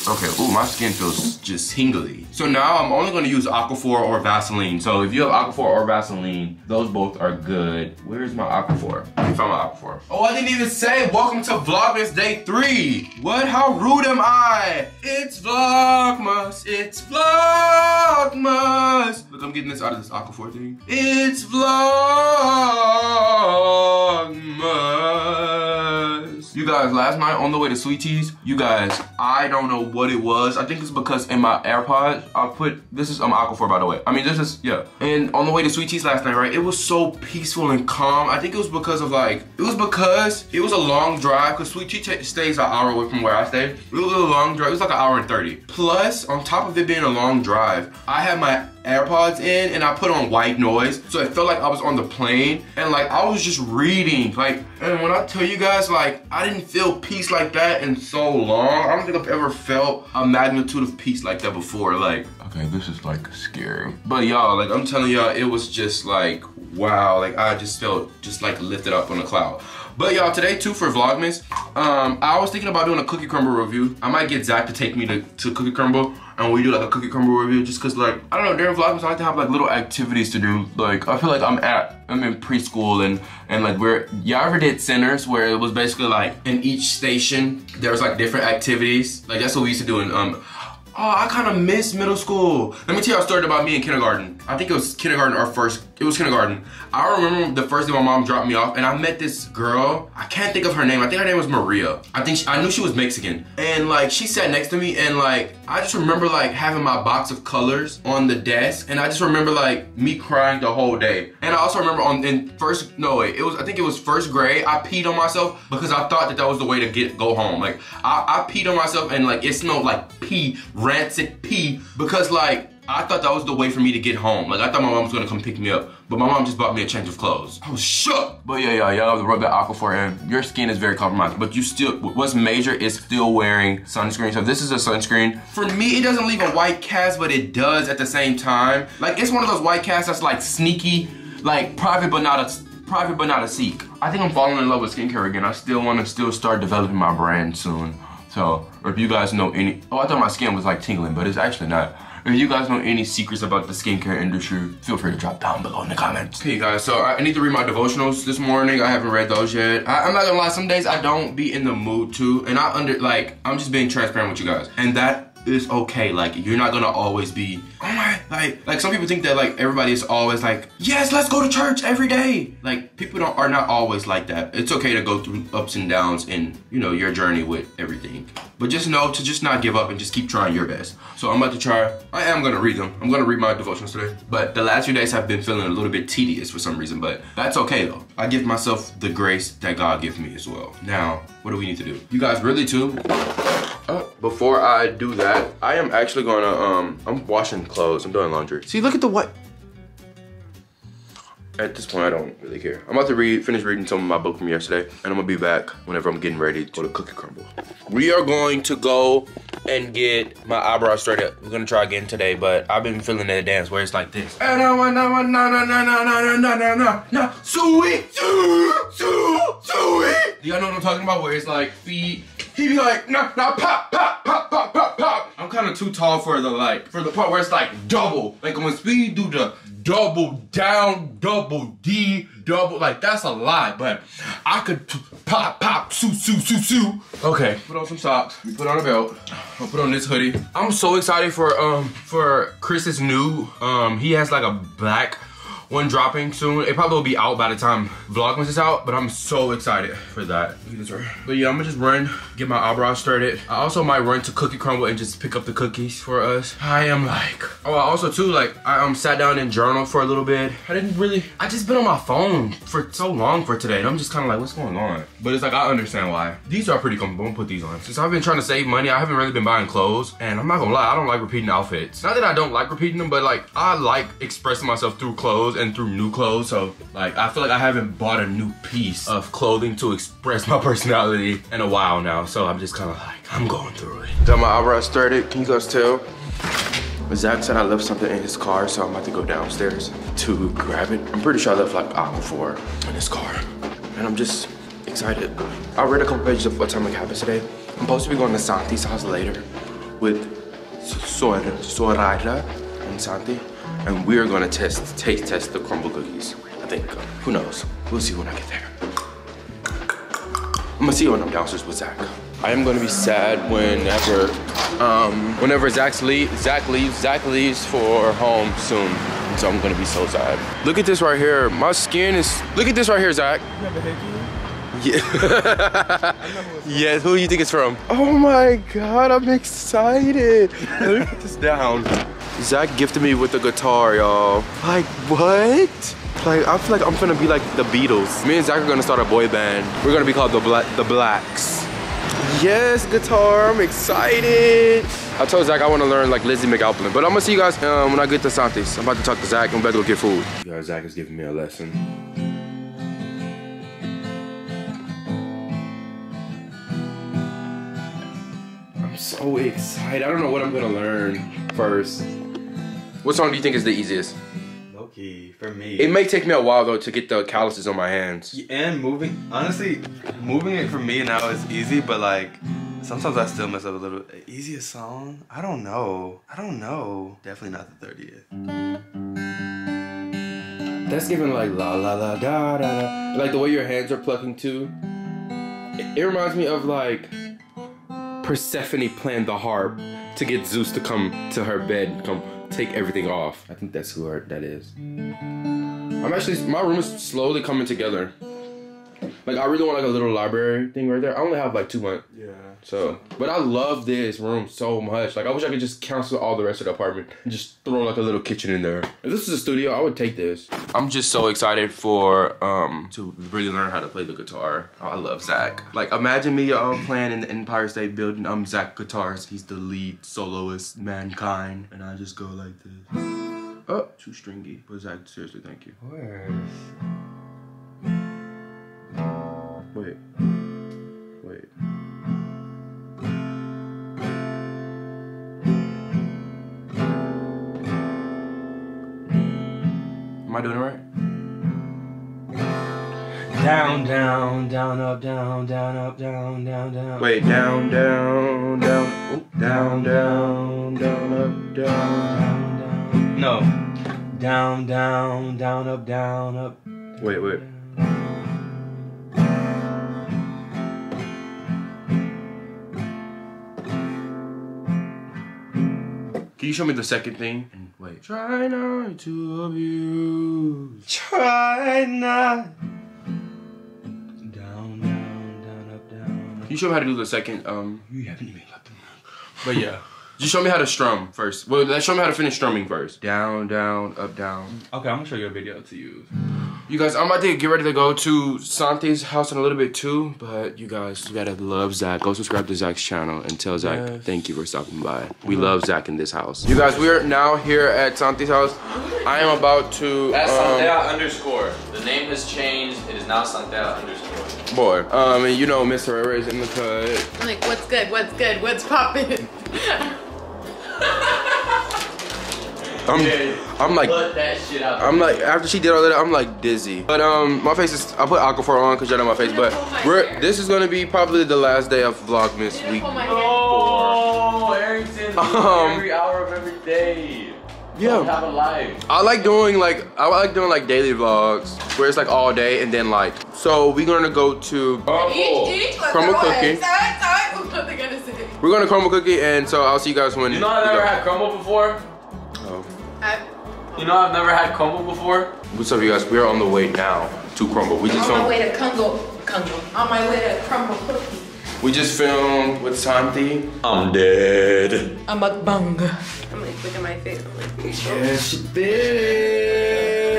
Okay, ooh, my skin feels just tingly. So now I'm only gonna use Aquaphor or Vaseline. So if you have Aquaphor or Vaseline, those both are good. Where's my Aquaphor? I found my Aquaphor. Oh, I didn't even say, welcome to Vlogmas Day three. What, how rude am I? It's Vlogmas, it's Vlogmas. Look, I'm getting this out of this Aquaphor thing. It's Vlogmas. You guys, last night on the way to Sweet Tea's, you guys, I don't know what it was. I think it's because in my AirPods, I put, this is um, Aquaphor by the way. I mean, this is, yeah. And on the way to Sweet Tea's last night, right? It was so peaceful and calm. I think it was because of like, it was because it was a long drive, because Sweet Tea stays an hour away from where I stay. It was a long drive, it was like an hour and thirty. Plus, on top of it being a long drive, I had my AirPods in and I put on white noise. So it felt like I was on the plane and like I was just reading. Like, and when I tell you guys, like I didn't feel peace like that in so long. I don't think I've ever felt a magnitude of peace like that before. Like, okay, this is like scary. But y'all, like I'm telling y'all, it was just like, wow. Like I just felt just like lifted up on a cloud. But y'all, today too for Vlogmas, um, I was thinking about doing a Cookie Crumble review. I might get Zach to take me to, to Cookie Crumble, and we do like a Cookie Crumble review just cause like, I don't know, during Vlogmas I like to have like little activities to do. Like, I feel like I'm at, I'm in preschool and, and like we're, y'all ever did centers where it was basically like in each station, there was like different activities. Like that's what we used to do in, um, oh, I kind of miss middle school. Let me tell y'all a story about me in kindergarten. I think it was kindergarten or first, it was kindergarten. I remember the first day my mom dropped me off and I met this girl. I can't think of her name. I think her name was Maria. I think she, I knew she was Mexican. And like, she sat next to me and like, I just remember like having my box of colors on the desk. And I just remember like me crying the whole day. And I also remember on in first, no wait, it was, I think it was first grade. I peed on myself because I thought that that was the way to get go home. Like I, I peed on myself and like it smelled like pee, rancid pee, because like I thought that was the way for me to get home. Like I thought my mom was gonna come pick me up, but my mom just bought me a change of clothes. I was shook. But yeah, yeah, y'all have to rub that Aquaphor in. Your skin is very compromised, but you still, what's major is still wearing sunscreen. So this is a sunscreen. For me, it doesn't leave a white cast, but it does at the same time. Like it's one of those white casts that's like sneaky, like private but not a, private but not a seek. I think I'm falling in love with skincare again. I still wanna still start developing my brand soon. So if you guys know any, oh, I thought my skin was like tingling, but it's actually not. If you guys know any secrets about the skincare industry, feel free to drop down below in the comments. Okay guys, so I need to read my devotionals this morning. I haven't read those yet. I, I'm not gonna lie, some days I don't be in the mood to, and I under, like, I'm just being transparent with you guys. And that is okay, like, you're not gonna always be, oh my, like, like some people think that like everybody is always like, yes, let's go to church every day. Like people don't, are not always like that. It's okay to go through ups and downs in, you know, your journey with everything. But just know to just not give up and just keep trying your best. So I'm about to try, I am gonna read them. I'm gonna read my devotions today. But the last few days have been feeling a little bit tedious for some reason, but that's okay though. I give myself the grace that God gives me as well. Now, what do we need to do? You guys really too? Uh, before I do that, I am actually gonna, um, I'm washing clothes, I'm doing laundry. See, look at the what? At this point, I don't really care. I'm about to read, finish reading some of my book from yesterday, and I'm gonna be back whenever I'm getting ready to go to Cookie Crumble. We are going to go and get my eyebrows straight up. We're gonna try again today, but I've been feeling that dance where it's like this. And I wanna, no, no, no, no, no, no, no, no, no, sweet, sweet, sweet. Do y'all know what I'm talking about? Where it's like feet. He be like, nah, nah, pop, pop, pop, pop, pop, pop. I'm kind of too tall for the like, for the part where it's like double. Like when Speed do the double down, double D, double, like that's a lot, but I could pop, pop, soo, soo, soo, soo. Okay, put on some socks, put on a belt, I'll put on this hoodie. I'm so excited for, um, for Chris's new, um, he has like a black one dropping soon. It probably will be out by the time Vlogmas is out, but I'm so excited for that. But yeah, I'm gonna just run, get my eyebrows started. I also might run to Cookie Crumble and just pick up the cookies for us. I am like, oh, I also too, like, I um, sat down and journaled for a little bit. I didn't really, I just been on my phone for so long for today, and I'm just kinda like, what's going on? But it's like, I understand why. These are pretty comfortable, I'm gonna put these on. Since I've been trying to save money, I haven't really been buying clothes, and I'm not gonna lie, I don't like repeating outfits. Not that I don't like repeating them, but like, I like expressing myself through clothes and through new clothes. So like, I feel like I haven't bought a new piece of clothing to express my personality in a while now. So I'm just kind of like, I'm going through it. Done my eyebrows started, can you guys tell? Zach said I left something in his car, so I'm about to go downstairs to grab it. I'm pretty sure I left like Aquaphor in his car. And I'm just excited. I read a couple pages of Atomic Habits today. I'm supposed to be going to Santi's house later with Sor Soraya and Santi. And we're gonna test, taste test the crumble cookies. I think, uh, who knows? We'll see when I get there. I'm gonna see when I'm downstairs with Zach. I am gonna be sad whenever, um, whenever Zach's leave, Zach leaves, Zach leaves for home soon. So I'm gonna be so sad. Look at this right here. My skin is, look at this right here, Zach. You have a hickey? Yeah. Yes, who do you think it's from? Oh my God, I'm excited. Let me put this down. Zach gifted me with a guitar, y'all. Like, what? Like, I feel like I'm gonna be like the Beatles. Me and Zach are gonna start a boy band. We're gonna be called the, Bla the Blacks. Yes, guitar, I'm excited. I told Zach I wanna learn like Lizzy McAlpine, but I'm gonna see you guys um, when I get to Santi's. I'm about to talk to Zach, I'm about to go get food. Yeah, Zach is giving me a lesson. So excited. I don't know what I'm gonna learn first. What song do you think is the easiest? Low key for me. It may take me a while though to get the calluses on my hands. And moving, honestly, moving it for me now is easy, but like sometimes I still mess up a little. Easiest song? I don't know. I don't know. Definitely not the thirtieth. That's giving like la la la da da da. Like the way your hands are plucking too. It, it reminds me of like Persephone playing the harp to get Zeus to come to her bed, come take everything off. I think that's who her, that is. I'm actually, my room is slowly coming together. Like I really want like a little library thing right there. I only have like two months. Yeah. So, but I love this room so much. Like I wish I could just cancel all the rest of the apartment and just throw like a little kitchen in there. If this is a studio, I would take this. I'm just so excited for, um, to really learn how to play the guitar. Oh, I love Zach. Like imagine me um, playing in the Empire State Building. I'm Zach guitars. He's the lead soloist, mankind. And I just go like this. Oh, too stringy. But Zach, seriously, thank you. Of course. Wait. Wait. Am I doing it right? Down, down, down, up, down, down, up, down, down, down. Wait, down, down, down, oop, down, down, down, up, down, down, down. No. Down, down, down, up, down, up. Wait, wait. Can you show me the second thing? Wait. Try not to abuse. Try not. Down, down, down, up, down. Up. You show me how to do the second. Um. You haven't even left them. But yeah, just show me how to strum first. Well, let's show me how to finish strumming first. Down, down, up, down. Okay, I'm gonna show you a video to use. You guys, I'm about to get ready to go to Sante's house in a little bit too. But you guys, you gotta love Zach. Go subscribe to Zach's channel and tell Zach yes. Thank you for stopping by. We love Zach in this house. You guys, we are now here at Sante's house. I am about to. That's um, Santea underscore. The name has changed. It is now Santea underscore. Boy, um, and you know Miss Herrera is in the cut. Like, what's good? What's good? What's poppin'? I'm, I'm like, that shit out I'm like, after she did all that, I'm like dizzy. But um, my face is, I put Aquaphor on because y'all know my face. But we're, this is gonna be probably the last day of Vlogmas week. Oh, Arrington, um, every hour of every day. Yeah. Have a life. I like doing like, I like doing like daily vlogs where it's like all day and then like. So we're gonna go to Crumbl cooking. We're gonna Crumbl cookie, and so I'll see you guys when. You know I've never had Crumbl before. I've, you know, I've never had Crumbl before. What's up, you guys? We are on the way now to Crumbl. We just on my way to Crumbl, Crumbl. On my way to Crumbl cookie. We just filmed with Santi. I'm dead. I'm a bung. I'm like, look at my face. I'm like, yes, yeah, she did.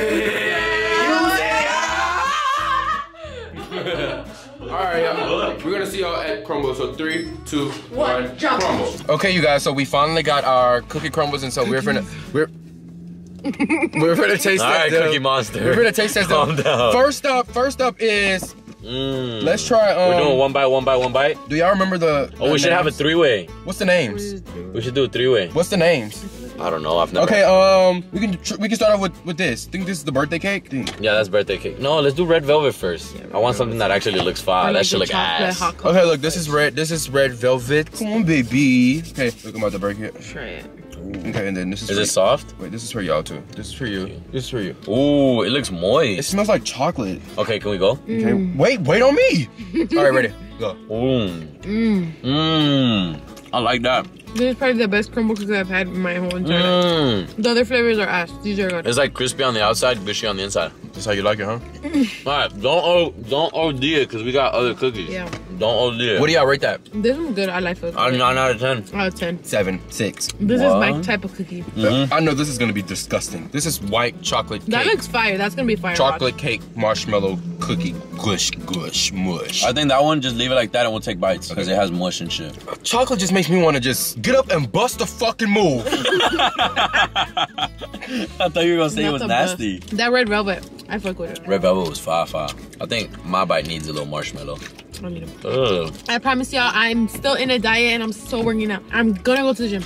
All right, y'all. We're gonna see y'all at Crumbl. So three, two, one, one jump. Crumbl. Okay, you guys. So we finally got our cookie Crumbles, and so Cookies. we're finna we're. We're gonna taste All right, that. Cookie Monster. We're gonna taste that. Calm down. First up, first up is. Mm. Let's try. Um, we're doing one bite, one bite, one bite. Do y'all remember the? Oh, the we names? Should have a three-way. What's the names? We should do a three-way. What's the names? I don't know. I've never. Okay. Um, we can we can start off with with this. Think this is the birthday cake. Think. Yeah, that's birthday cake. No, let's do red velvet first. Yeah, I want something that actually looks fire. That should look ass. Okay, look. This is red. This is red velvet. Come on, baby. Okay, look, I'm about to break it. Try it. Okay, and then this is. Is it soft? Wait, this is for y'all too. This is for you. This is for you. Ooh, it looks moist. It smells like chocolate. Okay, can we go? Mm. Okay. Wait, wait on me. All right, ready? Go. Ooh. Mmm. Mmm. I like that. This is probably the best Crumbl cookies I've had in my whole entire life. Mm. The other flavors are ass. These are good. It's like crispy on the outside, gushy on the inside. That's how you like it, huh? All right, don't o don't O D it because we got other cookies. Yeah. Don't O D it. What do y'all rate that? This one's good. I like it. I'm nine out of ten. Out of ten. Seven, six. This what? Is my type of cookie. Mm-hmm. I know this is gonna be disgusting. This is white chocolate. Cake. That looks fire. That's gonna be fire. Chocolate watch. Cake, marshmallow cookie, gush, gush, mush. I think that one just leave it like that and we'll take bites because okay. It has mush and shit. Chocolate just makes me want to just. Get up and bust a fucking move. I thought you were gonna say Not it was nasty. Best. That red velvet, I fuck with it. Red velvet was fire, fire. I think my bite needs a little marshmallow. I don't need them. Ugh. I promise y'all, I'm still in a diet and I'm still working out. I'm gonna go to the gym.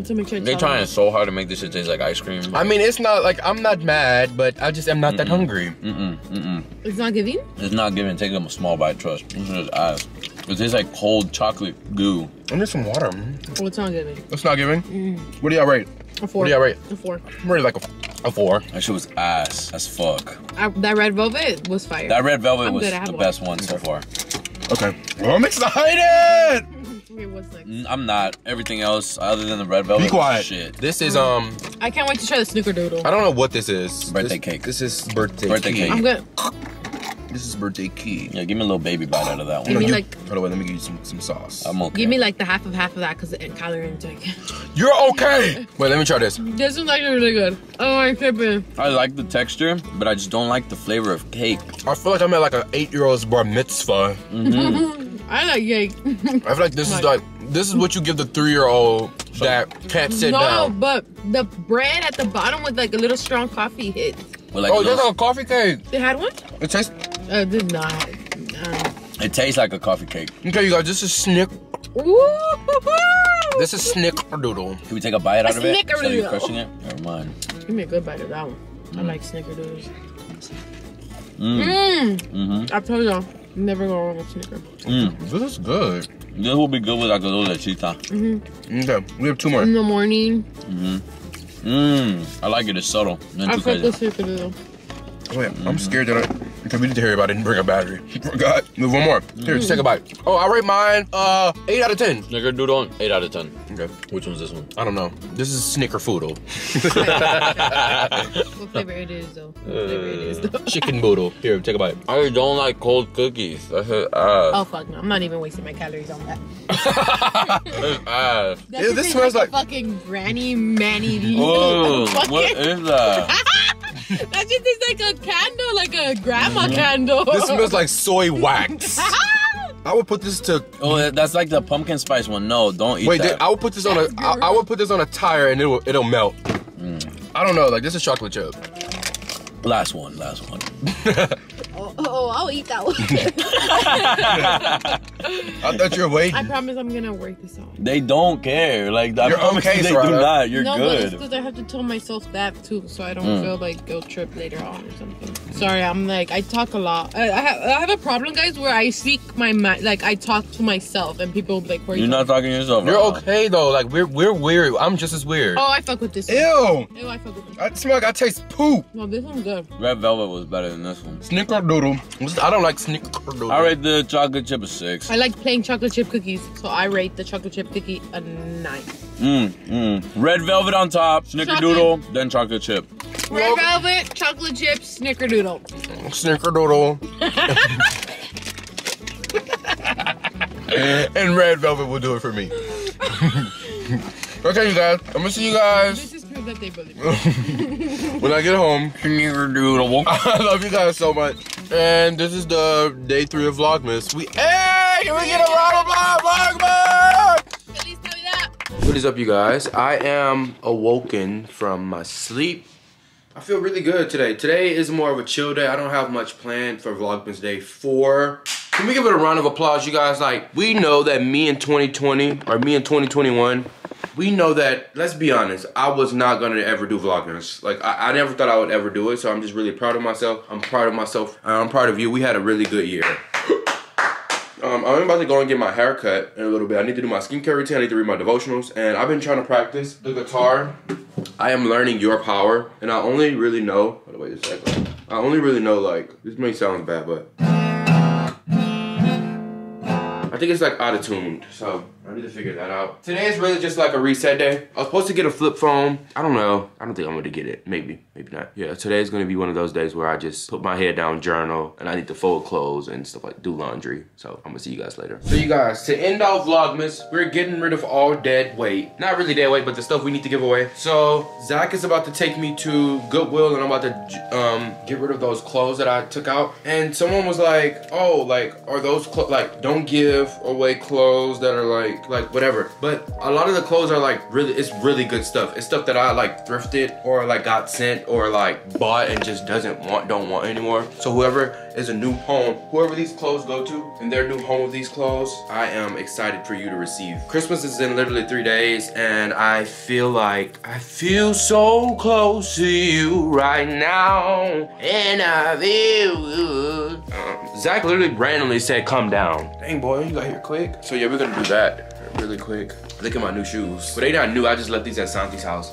To make sure they're trying so hard to make this shit taste like ice cream. Like, I mean, it's not like I'm not mad, but I just am not mm-mm, that hungry. Mm-mm, mm-mm. It's not giving? It's not giving. Take them a small bite, trust. It's just eyes. It tastes like cold chocolate goo. I need some water. Oh, it's not giving. It's not giving? Mm. What do y'all rate? A four. What do y'all rate? A four. I'm really like a four. A four. That shit was ass as fuck. I, that red velvet was fire. That red velvet I'm was the one. best one so far. Okay. Well, I'm excited! Wait, what's next? I'm not. Everything else other than the red velvet. Be quiet. Shit. This is, um... I can't wait to try the snickerdoodle. I don't know what this is. Birthday this, cake. This is birthday, birthday cake. I'm good. This is birthday key. Yeah, give me a little baby bite out of that one. Give me you, like, hold on, let me give you some, some sauce. I'm okay. Give me like the half of half of that because the calorie intake. You're okay. Wait, let me try this. This one's actually really good. Oh, I'm tripping. I like the texture, but I just don't like the flavor of cake. I feel like I'm at like an eight-year-old's bar mitzvah. Mm-hmm. I like cake. I feel like this is like, this is what you give the three-year-old that can't sit no, down. No, but the bread at the bottom with like a little strong coffee hit. Like oh, there's a coffee cake. They had one? It tastes... I did not. No. It tastes like a coffee cake. Okay, you guys, this is snick. Ooh, this is snickerdoodle. Can we take a bite out a of it? Snickerdoodle. So you're crushing it? Never mind. Give me a good bite of that one. Mm. I like snickerdoodles. Mmm. Mm. Mm-hmm. I told y'all, never go wrong with snicker. Mm. This is good. This will be good with like a little lechita. Mm-hmm. Okay, we have two more. In the morning. Mm-hmm. Mmm, I like it. It's subtle. I fuck with snickerdoodle. Oh yeah, mm-hmm. I'm scared that I, because we didn't hear about it. I didn't bring a battery. Forgot. Move one more. Here, mm-hmm. take a bite. Oh, I rate mine uh eight out of ten. Snickerdoodle, eight out of ten. Okay. Which one's this one? I don't know. This is snickerfoodle. What flavor it is though? What flavor it is though? Chicken boodle. Here, take a bite. I don't like cold cookies. That's ass. Oh fuck no! I'm not even wasting my calories on that. That's ass. That yeah, this smells like, like fucking granny manny. Oh, what is that? That shit tastes like a candle, like a grandma mm-hmm. candle. This smells like soy wax. I would put this to. Oh, that's like the pumpkin spice one. No, don't eat Wait, that. Wait, I would put this on a. I, I would put this on a tire and it'll it'll melt. Mm. I don't know. Like this is chocolate chip. Last one. Last one. oh, oh, I'll eat that one. I thought you were waiting. I promise I'm gonna work this out. They don't care. Like I You're promise okay, you they Sarah. do not. You're no, good. No, but it's because I have to tell myself that too, so I don't mm. feel like guilt trip later on or something. Sorry, I'm like I talk a lot. I, I, have, I have a problem, guys, where I speak my mind. Like I talk to myself, and people like, "Where are you?" You're not talking to yourself. You're right okay now. though. Like we're we're weird. I'm just as weird. Oh, I fuck with this. Ew. One. Ew, I fuck with this. I smell like I taste poop. No, this one's good. Red velvet was better than this one. Snickerdoodle. I don't like snickerdoodle. I rate the chocolate chip a six. I like plain chocolate chip cookies, so I rate the chocolate chip cookie a nine. Mmm, mmm. Red velvet on top, snickerdoodle, chocolate. then chocolate chip. Red velvet, chocolate chip, snickerdoodle. Snickerdoodle. And red velvet will do it for me. Okay, you guys. I'm gonna see you guys. That they believe when I get home. I love you guys so much. And this is the day three of Vlogmas. We hey, can we get a round of Vlogmas? What is up, you guys? I am awoken from my sleep. I feel really good today. Today is more of a chill day. I don't have much planned for Vlogmas day four. Can we give it a round of applause, you guys? Like, we know that me in twenty twenty or me in twenty twenty-one. We know that, let's be honest, I was not going to ever do Vlogmas. Like, I, I never thought I would ever do it, so I'm just really proud of myself. I'm proud of myself. I'm proud of you. We had a really good year. um, I'm about to go and get my hair cut in a little bit. I need to do my skincare routine. I need to read my devotionals. And I've been trying to practice the guitar. I am learning Your Power. And I only really know... Wait a second. I only really know, like... This may sound bad, but... I think it's like out of tune, so I need to figure that out. Today is really just like a reset day. I was supposed to get a flip phone. I don't know. I don't think I'm gonna get it. Maybe, maybe not. Yeah, today is gonna be one of those days where I just put my head down, journal, and I need to fold clothes and stuff like do laundry. So I'm gonna see you guys later. So you guys, to end off Vlogmas, we're getting rid of all dead weight. Not really dead weight, but the stuff we need to give away. So Zach is about to take me to Goodwill, and I'm about to um, get rid of those clothes that I took out. And someone was like, "Oh, like are those clothes like don't give." away clothes that are like like whatever but a lot of the clothes are like really it's really good stuff. It's stuff that I like thrifted or like got sent or like bought and just doesn't want don't want anymore. So whoever is a new home. Whoever these clothes go to and their new home of these clothes, I am excited for you to receive. Christmas is in literally three days and I feel like, I feel so close to you right now. And I feel good. Um, Zach literally randomly said, come down. Dang boy, you got here quick. So yeah, we're gonna do that really quick. Look at my new shoes. But they not new, I just left these at Santi's house.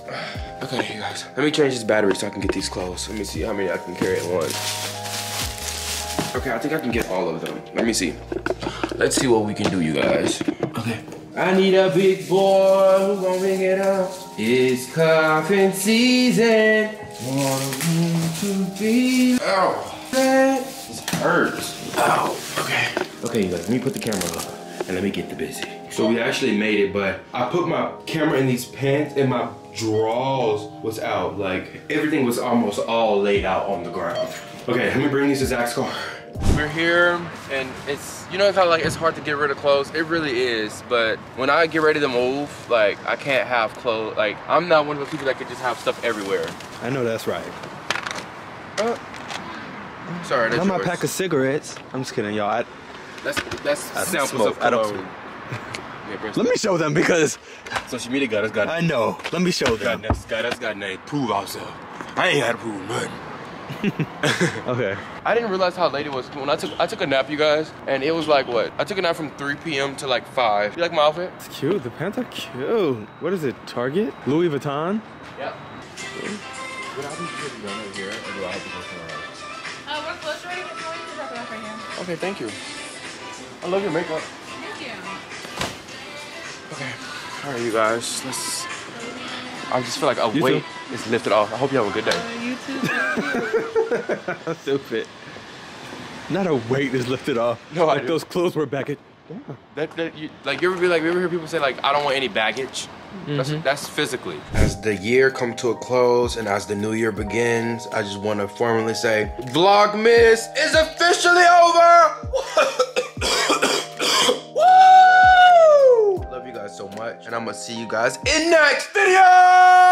Okay, you guys, let me change this battery so I can get these clothes. Let me see how many I can carry at once. Okay, I think I can get all of them. Let me see. Let's see what we can do, you guys. Okay. I need a big boy who gon' ring it up. It's coffin season. Want to be. Ow. This hurts. Ow. Okay. Okay, you guys, let me put the camera up and let me get the busy. So we actually made it, but I put my camera in these pants and my drawers was out. Like, everything was almost all laid out on the ground. Okay, let me bring these to Zach's car. We're here, and it's, you know how like it's hard to get rid of clothes? It really is, but when I get ready to move, like I can't have clothes. Like, I'm not one of those people that could just have stuff everywhere. I know that's right. Uh, sorry, that's I'm yours. My pack of cigarettes. I'm just kidding, y'all. That's, that's I samples smoke. Of cologne. I don't smoke. Yeah, let me show them because... Social media got us got... I know. Let me show them. That's got us got to prove ourselves. I ain't got to prove nothing. Okay. I didn't realize how late it was when I took I took a nap, you guys, and it was like what? I took a nap from three P M to like five. You like my outfit? It's cute. The pants are cute. What is it? Target? Louis Vuitton? Yep. Would I be pretty done over here, or do I have to go somewhere else? Uh, we're close already, but no, you can drop it off right here. Okay, thank you. I love your makeup. Thank you. Okay. All right, you guys. Let's. I just feel like a you weight too. Is lifted off. I hope you have a good day. Uh, you too. Stupid. Not a weight is lifted off. No, like I do. Those clothes were baggage. Yeah. That, that you, like you ever be like you ever hear people say like I don't want any baggage. Mm-hmm. That's that's physically. As the year come to a close and as the new year begins, I just want to formally say Vlogmas is officially over. so much, and I'm gonna see you guys in next video.